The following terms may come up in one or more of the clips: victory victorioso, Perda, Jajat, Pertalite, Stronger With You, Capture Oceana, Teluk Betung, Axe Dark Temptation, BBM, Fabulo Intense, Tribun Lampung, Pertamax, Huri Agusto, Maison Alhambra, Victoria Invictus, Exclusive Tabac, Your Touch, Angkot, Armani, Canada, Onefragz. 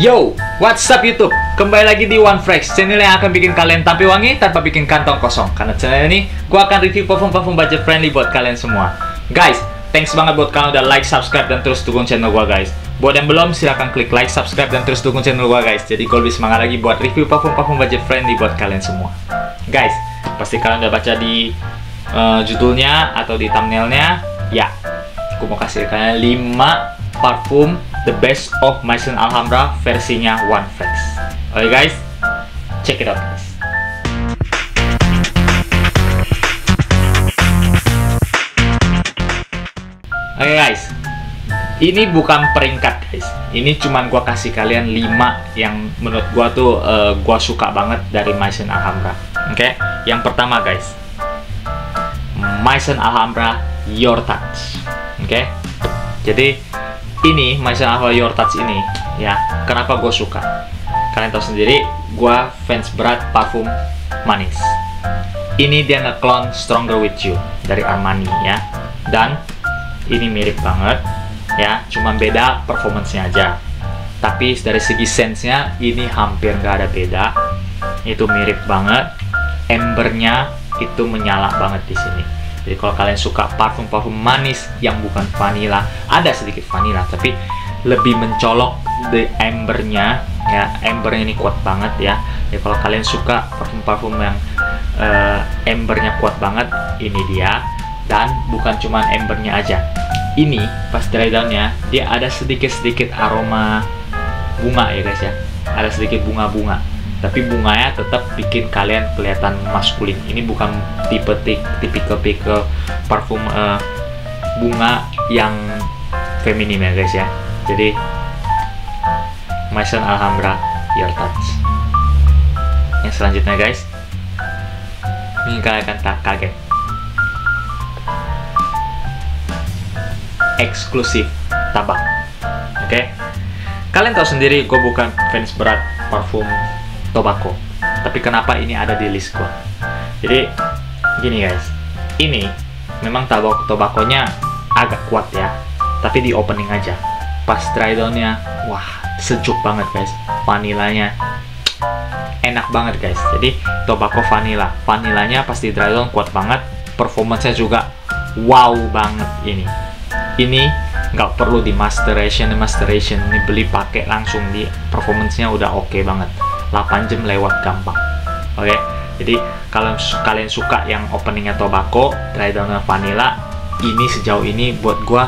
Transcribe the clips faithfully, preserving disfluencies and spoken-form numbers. Yo, what's up YouTube? Kembali lagi di Onefragz, channel yang akan bikin kalian tampil wangi tanpa bikin kantong kosong. Karena channel ini, gua akan review parfum-parfum budget friendly buat kalian semua. Guys, thanks banget buat kalian udah like, subscribe, dan terus dukung channel gua guys. Buat yang belum, silahkan klik like, subscribe, dan terus dukung channel gua guys. Jadi gua lebih semangat lagi buat review parfum-parfum budget friendly buat kalian semua. Guys, pasti kalian udah baca di uh, judulnya atau di thumbnailnya. Ya, aku mau kasih kalian lima parfum the best of Maison Alhambra versinya Onefragz. Oke guys, check it out guys. Oke guys, ini bukan peringkat guys. Ini cuman gua kasih kalian lima yang menurut gua tuh uh, gua suka banget dari Maison Alhambra. Oke, okay? Yang pertama guys, Maison Alhambra Your Touch. Oke, okay? Jadi ini Maison Alhambra Your Touch ini ya, kenapa gue suka? Kalian tahu sendiri, gue fans berat parfum manis. Ini dia ngeklon Stronger With You dari Armani ya, dan ini mirip banget ya, cuman beda performance-nya aja. Tapi dari segi sense-nya ini hampir gak ada beda. Itu mirip banget, embernya itu menyala banget di sini. Jadi kalau kalian suka parfum-parfum manis yang bukan vanilla, ada sedikit vanilla tapi lebih mencolok di embernya ya, embernya ini kuat banget ya. Jadi kalau kalian suka parfum-parfum yang uh, embernya kuat banget, ini dia. Dan bukan cuma embernya aja, ini pas dry downnya dia ada sedikit-sedikit aroma bunga ya guys ya, ada sedikit bunga-bunga. Tapi bunganya tetap bikin kalian kelihatan maskulin. Ini bukan tipe tipikal-tipikal parfum uh, bunga yang feminim ya guys ya. Jadi Maison Alhambra Your Touch. Yang selanjutnya guys, ini kalian akan tak kaget, Exclusive Tabac. Oke, okay? Kalian tahu sendiri gue bukan fans berat parfum tobacco, tapi kenapa ini ada di list gua? Jadi gini guys, ini memang tabak tobakonya agak kuat ya, tapi di opening aja. Pas dry downnya, wah sejuk banget guys, vanilanya enak banget guys. Jadi tobacco vanilla, vanilanya pas di dry down kuat banget, performance-nya juga wow banget ini. Ini nggak perlu di masterization, masterization ini beli pakai langsung di performance-nya udah oke okay banget. delapan jam lewat gampang. Oke, okay? Jadi kalau kalian suka yang openingnya tobacco, dry down vanilla, ini sejauh ini buat gua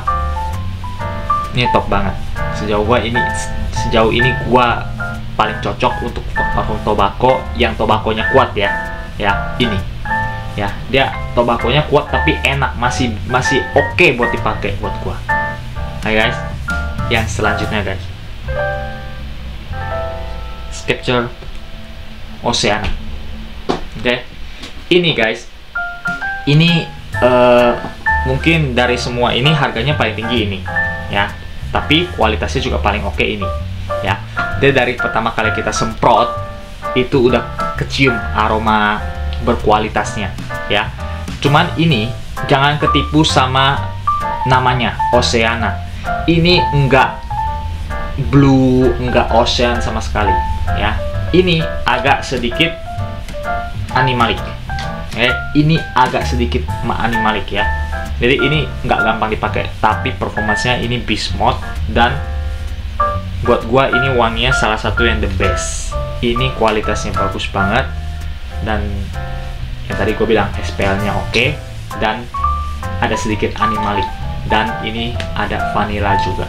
ini top banget. Sejauh gua ini sejauh ini gua paling cocok untuk parfum tobacco yang tobakonya kuat ya. Ya, ini. Ya, dia tobakonya kuat tapi enak, masih masih oke okay buat dipakai buat gua. Hai guys, yang selanjutnya guys, Capture Oceana. Oke, okay? Ini guys, ini uh, mungkin dari semua ini harganya paling tinggi ini ya, tapi kualitasnya juga paling oke okay ini ya. Dia dari pertama kali kita semprot itu udah kecium aroma berkualitasnya ya. Cuman ini jangan ketipu sama namanya Oceana. Ini enggak blue, enggak ocean sama sekali. Ya, ini agak sedikit animalik. Eh, ini agak sedikit animalik ya. Jadi ini nggak gampang dipakai, tapi performanya ini beast mode, dan buat gua ini wanginya salah satu yang the best. Ini kualitasnya bagus banget, dan yang tadi gua bilang S P L-nya oke okay, dan ada sedikit animalik, dan ini ada vanilla juga.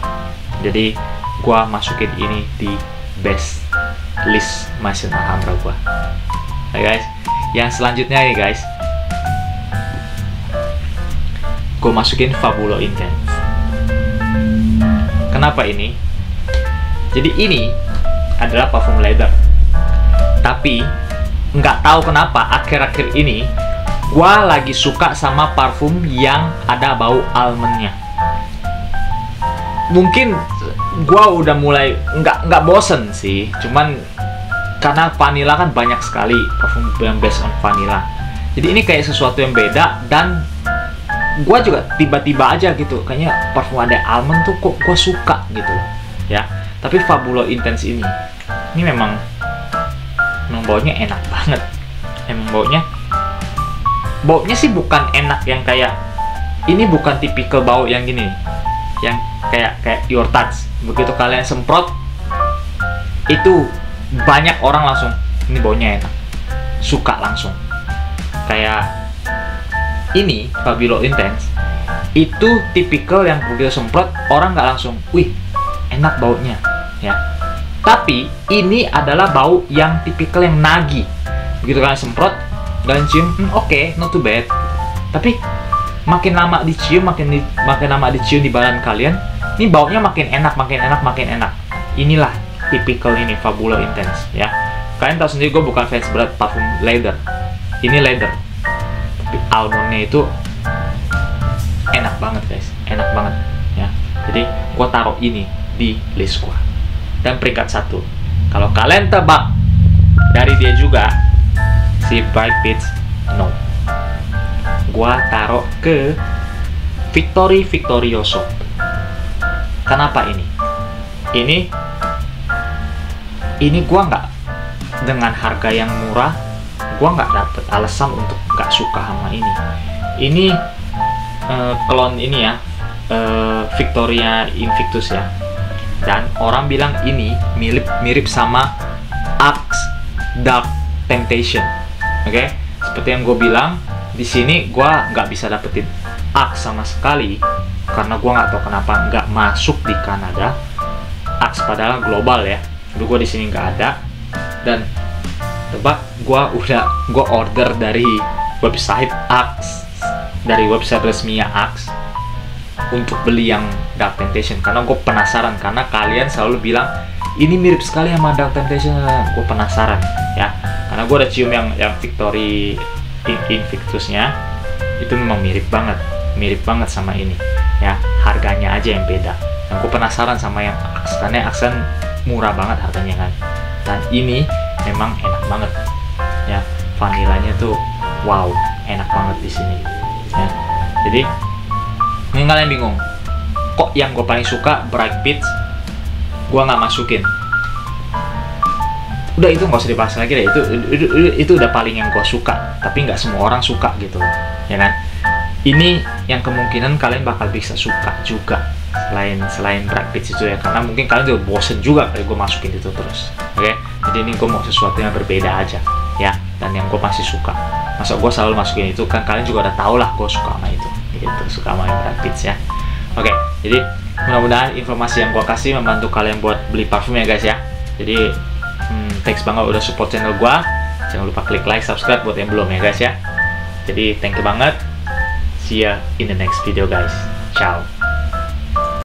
Jadi gua masukin ini di best list Maison Alhambra gua. Oke guys, yang selanjutnya ya guys, gue masukin Fabulo Intense. Kenapa ini? Jadi ini adalah parfum leather, tapi nggak tahu kenapa akhir-akhir ini gua lagi suka sama parfum yang ada bau almondnya. Mungkin gua udah mulai nggak nggak bosen sih, cuman karena vanilla kan banyak sekali parfum yang based on vanilla, jadi ini kayak sesuatu yang beda. Dan gua juga tiba-tiba aja gitu, kayaknya parfum ada almond tuh kok gua suka gitu ya. Tapi Fabulo Intense ini, ini memang, memang baunya enak banget. Emang baunya, baunya sih bukan enak yang kayak, ini bukan tipikal bau yang gini, yang kayak kayak Your Touch. Begitu kalian semprot, itu banyak orang langsung, ini baunya enak, suka langsung. Kayak ini Fabulo Intense, itu tipikal yang begitu semprot, orang nggak langsung, wih, enak baunya, ya. Tapi ini adalah bau yang tipikal yang nagih. Begitu kalian semprot, kalian cium, hmm, oke, okay, not too bad. Tapi makin lama dicium, makin di, makin lama dicium di badan kalian, ini baunya makin enak, makin enak, makin enak. Inilah tipikal ini Fabulo Intense, ya. Kalian tahu sendiri gue bukan fans berat parfum leather. Ini leather, tapi almondnya itu enak banget guys, enak banget, ya. Jadi gue taruh ini di list gue. Dan peringkat satu, kalau kalian tebak dari dia juga, si Bright Peach No, gua taruh ke Victory Victorioso. Kenapa ini? Ini Ini gua nggak, dengan harga yang murah, gua nggak dapet alasan untuk nggak suka sama ini. Ini uh, klon ini ya, uh, Victoria Invictus ya. Dan orang bilang ini mirip, mirip sama Axe Dark Temptation. Oke, okay? Seperti yang gue bilang, di sini gue nggak bisa dapetin Axe sama sekali karena gue nggak tahu kenapa nggak masuk di Kanada. Axe padahal global ya, tapi gue di sini nggak ada. Dan tebak, gue udah gue order dari website Axe, dari website resminya Axe untuk beli yang Dark Temptation karena gue penasaran, karena kalian selalu bilang ini mirip sekali sama Dark Temptation. Gue penasaran ya, karena gue udah cium yang yang Victory Invictusnya itu memang mirip banget, mirip banget sama ini ya, harganya aja yang beda. Dan aku penasaran sama yang Axe karena Axe murah banget harganya kan, dan ini memang enak banget ya, vanilanya tuh wow, enak banget di sini ya. Jadi mungkin kalian bingung kok yang gue paling suka Bright Peach gue nggak masukin. Udah, itu nggak usah dibahas lagi deh, itu, itu, itu, itu udah paling yang gue suka, tapi nggak semua orang suka gitu, ya kan? Ini yang kemungkinan kalian bakal bisa suka juga, selain selain Bright Peach itu ya, karena mungkin kalian juga bosen juga kalau gue masukin itu terus, oke? Okay? Jadi ini gue mau sesuatu yang berbeda aja, ya, dan yang gue pasti suka. Masa gue selalu masukin itu, kan kalian juga udah tau lah gue suka sama itu, gitu, suka sama Bright Peach ya. Oke, okay, jadi mudah-mudahan informasi yang gue kasih membantu kalian buat beli parfum ya guys ya. Jadi thanks banget udah support channel gua. Jangan lupa klik like, subscribe buat yang belum ya guys ya. Jadi thank you banget. See ya in the next video guys. Ciao.